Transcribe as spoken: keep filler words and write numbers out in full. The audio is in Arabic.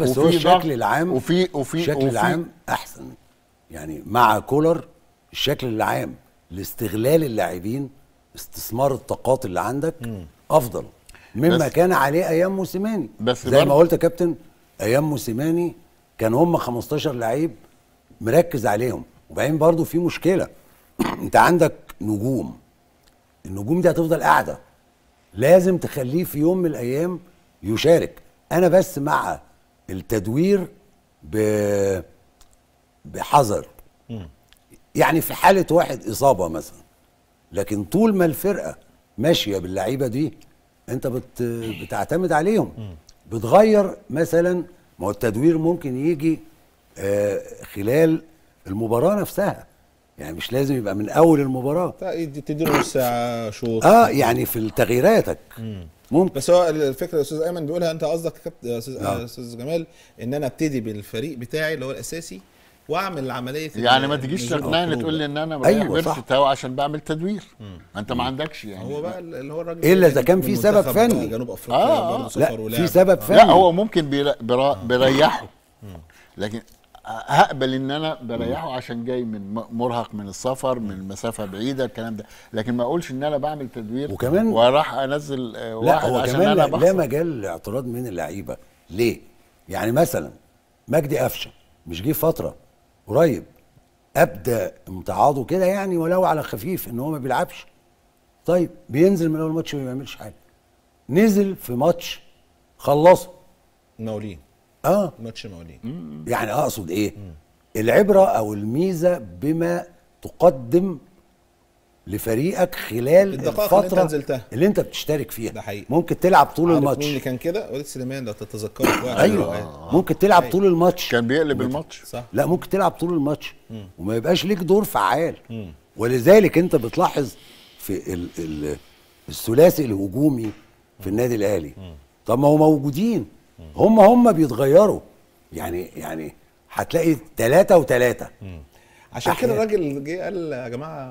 بس هو الشكل العام وفي وفي الشكل العام احسن يعني مع كولر. الشكل العام لاستغلال اللاعبين، استثمار الطاقات اللي عندك مم. افضل مما كان عليه ايام موسيماني. بس زي ما قلت يا كابتن، ايام موسيماني كان هم خمستاشر لعيب مركز عليهم. وبعدين برضو في مشكله انت عندك نجوم، النجوم دي هتفضل قاعده، لازم تخليه في يوم من الايام يشارك. انا بس مع التدوير ب بحذر، يعني في حاله واحد اصابه مثلا، لكن طول ما الفرقه ماشيه باللعيبه دي انت بت... بتعتمد عليهم. بتغير مثلا، ما هو التدوير ممكن يجي آه خلال المباراه نفسها، يعني مش لازم يبقى من اول المباراه، تديله ساعه شوط اه يعني في تغييراتك ممكن. بس هو الفكره يا استاذ ايمن بيقولها، انت قصدك يا استاذ جمال ان انا ابتدي بالفريق بتاعي اللي هو الاساسي واعمل عمليه، يعني ما تجيش تقنعني تقول لي ان انا بريح أيوة بيرفت عشان بعمل تدوير. انت ما عندكش يعني هو بقى اللي هو الراجل الا اذا كان في سبب فني. جنوب افريقيا آه برضه سفر ولاعب، في سبب فني. لا هو ممكن بيريحه، لكن هقبل ان انا بريحه عشان جاي من مرهق من السفر، من مسافه بعيده الكلام ده، لكن ما اقولش ان انا بعمل تدوير وكمان وراح انزل واحد لا عشان انا بحصل. لا مجال للاعتراض من اللعيبه. ليه؟ يعني مثلا مجدي أفشة مش جه فتره قريب ابدا امتعاضه كده يعني، ولو على خفيف ان هو ما بيلعبش. طيب بينزل من اول ماتش ما بيعملش حاجه، نزل في ماتش خلصه مقاولين اه ماتش مقاولين. يعني اقصد ايه؟ مم. العبره او الميزه بما تقدم لفريقك خلال الفتره اللي انت, اللي انت بتشترك فيها. ده حقيقي. ممكن تلعب طول الماتش. اللي كان كده وليد سليمان لو تتذكره. ايوه آه. ممكن تلعب أيوة. طول الماتش كان بيقلب ممكن. الماتش صح. لا ممكن تلعب طول الماتش مم. وما يبقاش ليك دور فعال. مم. ولذلك انت بتلاحظ في ال ال الثلاثي الهجومي في النادي الاهلي. طب ما هو موجودين، هم هم بيتغيروا يعني. يعني هتلاقي ثلاثه وثلاثه، عشان كده الراجل جه قال يا جماعه